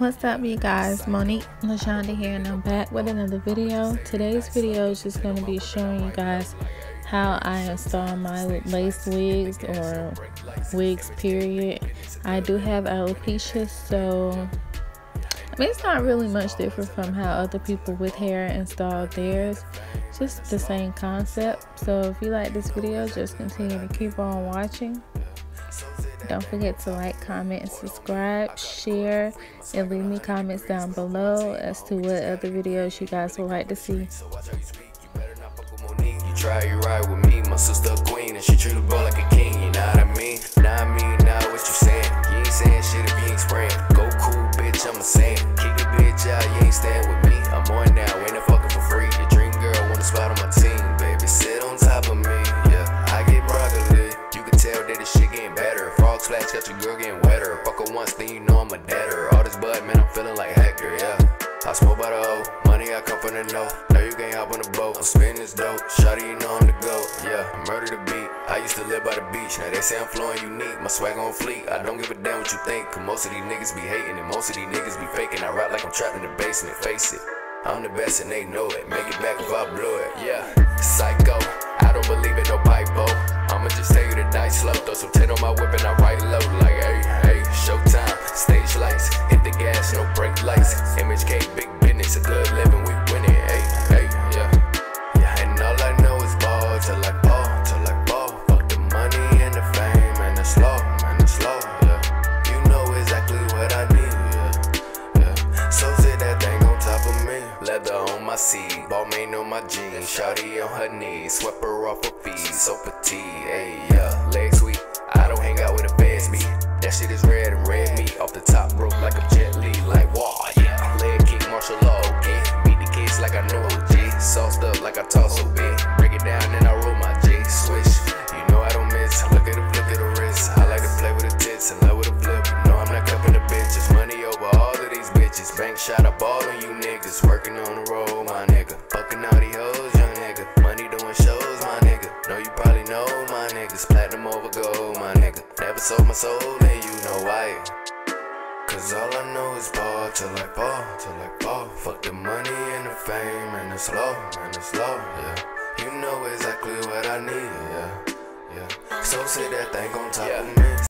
What's up, you guys? Monique Lashonda here, and I'm back with another video. Today's video is just going to be showing you guys how I install my lace wigs, or wigs period. I do have alopecia, so I mean, it's not really much different from how other people with hair install theirs. Just the same concept. So if you like this video, just continue to keep on watching. Don't forget to like, comment, and subscribe, share, and leave me comments down below as to what other videos you guys would like to see. You try, you ride with me, my sister queen, and she treat the ball like a king, you know what I mean? Now I mean, now what you saying? You ain't saying shit if you ain't spraying. Go cool, bitch, I'm a saying. Kick the bitch out, you ain't staying with me. I'm on now, ain't no fucking for free. Your dream girl want a spot on my team, baby, sit on top of me, yeah. I get broccoli, you can tell that this shit getting better. Flash got your girl getting wetter. Fuck her once, then you know I'm a debtor. All this bud, man, I'm feeling like Hector, yeah. I smoke by the hoe, money I come from the know. Now you can't hop on the boat. I'm spinning this dope, shawty, you know I'm the GOAT, yeah. I murder the beat, I used to live by the beach. Now they say I'm flowing unique, my swag on fleek. I don't give a damn what you think, cause most of these niggas be hating, and most of these niggas be faking. I rock like I'm trapped in the basement, face it, I'm the best and they know it. Make it back if I blow it, yeah. Psycho, I don't believe it, no bipo. I'ma just tell you the night slow, throw some 10 on my whip and I ride low. Like, hey, hey, showtime, stage lights, hit the gas, no brake lights. MHK, big business, a good living, we winning, hey, hey, yeah. Yeah, and all I know is ball, till I ball, till I ball. Fuck the money and the fame and the slow, and the slow, yeah. You know exactly what I need, yeah, yeah. So sit that thing on top of me, leather on my seat, ball mane on my jeans, shawty on her knees, swept her off her feet, so fatigued. Hey, yeah, legs weak, I don't hang out with the fans, me. That shit is red and red meat. Off the top rope like a Jet Li, like wah, yeah. Leg kick, martial law, okay. Beat the kids like I know OG. Sauced up like I toss so big. Break it down and I roll my J. Switch, you know I don't miss. Look at the flick of the wrist. I like to play with the tits and love with the flip. No, I'm not cupping the bitches. Money over all of these bitches. Bank shot up all of you niggas. Working on the road, my nigga. Fucking all these hoes, young nigga. Money doing shows, my nigga. No, you probably know my niggas. Platinum over gold, my nigga. Never sold my soul, and you know why. Cause all I know is ball till I fall, till I fall. Fuck the money and the fame and the slow, and the slow, yeah. You know exactly what I need, yeah, yeah. So sit that thing on top of me.